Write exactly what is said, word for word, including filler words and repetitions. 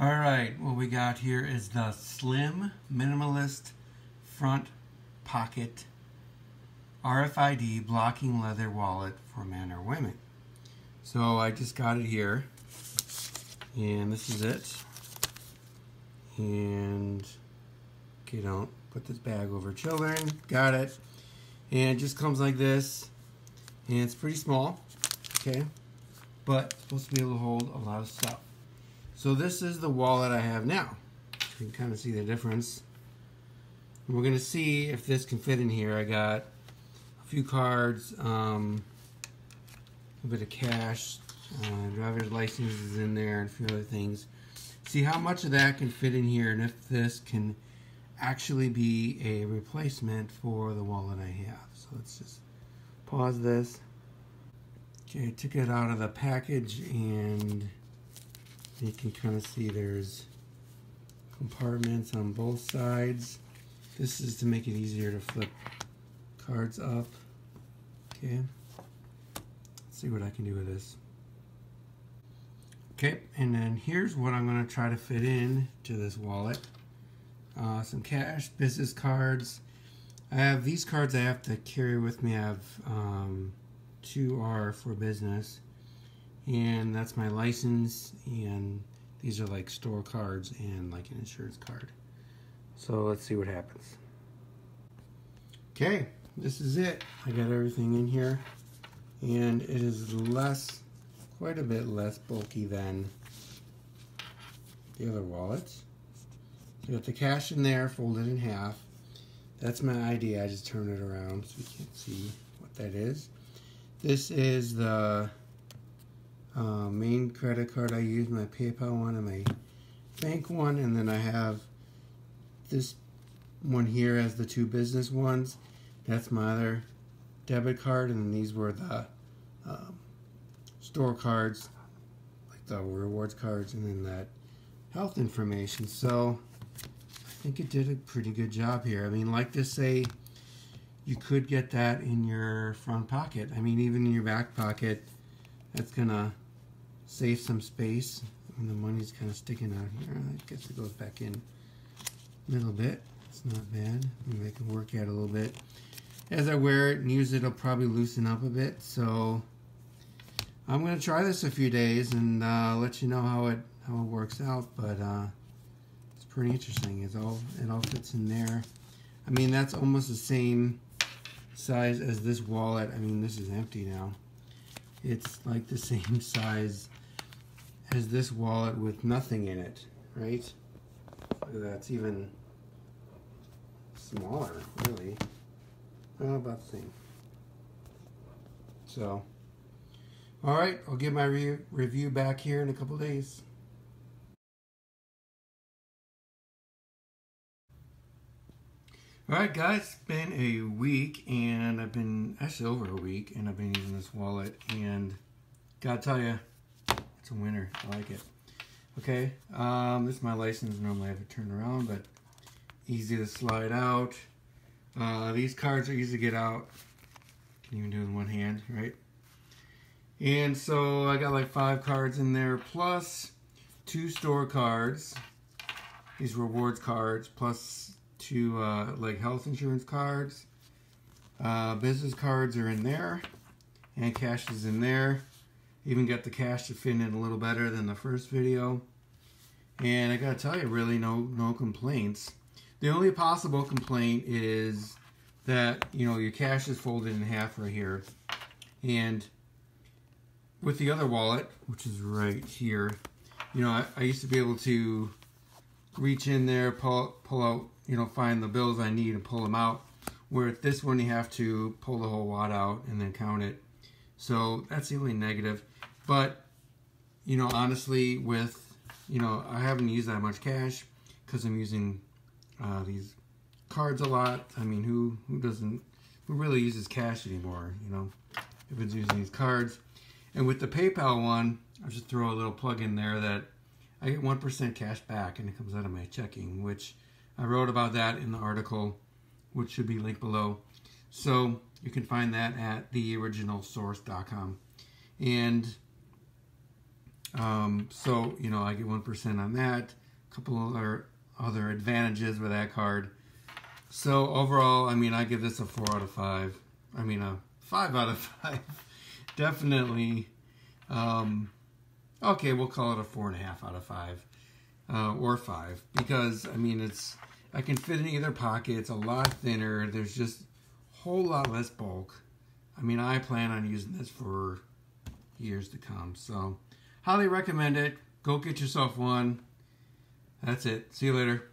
All right, what we got here is the Slim Minimalist Front Pocket R F I D Blocking Leather Wallet for Men or Women. So I just got it here, and this is it. And, okay, don't put this bag over children. Got it. And it just comes like this, and it's pretty small, okay? But it's supposed to be able to hold a lot of stuff. So this is the wallet I have now. You can kind of see the difference. And we're gonna see if this can fit in here. I got a few cards, um, a bit of cash, uh, driver's license is in there, and a few other things. See how much of that can fit in here and if this can actually be a replacement for the wallet I have. So let's just pause this. Okay, I took it out of the package, and you can kind of see there's compartments on both sides. This is to make it easier to flip cards up. Okay, let's see what I can do with this. Okay, and then here's what I'm going to try to fit in to this wallet. Uh, some cash, business cards. I have these cards I have to carry with me. I have um, two are for business, and that's my license, and these are like store cards and like an insurance card. So let's see what happens. Okay, this is it. I got everything in here, and it is less, quite a bit less bulky than the other wallets. You got the cash in there, folded in half. That's my I D. I just turned it around so you can't see what that is. This is the uh, main credit card I use, my PayPal one and my bank one, and then I have this one here as the two business ones. That's my other debit card, and these were the um, store cards, like the rewards cards, and then that health information. So I think it did a pretty good job here. I mean, like this, say, you could get that in your front pocket. I mean, even in your back pocket, that's gonna save some space. And the money's kind of sticking out here. I guess it goes back in a little bit. It's not bad. Maybe I can work at it a little bit. As I wear it and use it, it'll probably loosen up a bit. So I'm gonna try this a few days and uh, let you know how it how it works out. But uh, pretty interesting. It's all, it all fits in there. I mean, that's almost the same size as this wallet. I mean, this is empty now. It's like the same size as this wallet with nothing in it, right? Look at that. It's even smaller, really. Well, about the same. So, all right, I'll get my re review back here in a couple days. Alright guys, it's been a week, and I've been, actually over a week, and I've been using this wallet, and gotta tell you, it's a winner. I like it. Okay, um, this is my license. Normally I have to turn around, but easy to slide out. Uh, these cards are easy to get out. Can even do it in one hand, right? And so I got like five cards in there, plus two store cards, these rewards cards, plus to uh, like health insurance cards, uh, business cards are in there, and cash is in there. Even got the cash to fit in a little better than the first video, and I gotta tell you, really no no complaints. The only possible complaint is that, you know, your cash is folded in half right here, and with the other wallet, which is right here, you know, I, I used to be able to reach in there, pull pull out, you know, find the bills I need and pull them out. Where at this one, you have to pull the whole wad out and then count it. So that's the only negative. But, you know, honestly, with, you know, I haven't used that much cash because I'm using uh, these cards a lot. I mean, who, who doesn't, who really uses cash anymore, you know? Everyone's using these cards. And with the PayPal one, I'll just throw a little plug in there that I get one percent cash back, and it comes out of my checking, which I wrote about that in the article, which should be linked below. So you can find that at the original source dot com. And Um, so, you know, I get one percent on that. A couple other, other advantages with that card. So overall, I mean, I give this a four out of five. I mean, a five out of five. Definitely. Um, okay, we'll call it a four point five out of five. Uh, or five. Because, I mean, it's... I can fit in either pocket. It's a lot thinner. There's just a whole lot less bulk. I mean, I plan on using this for years to come. So, highly recommend it. Go get yourself one. That's it. See you later.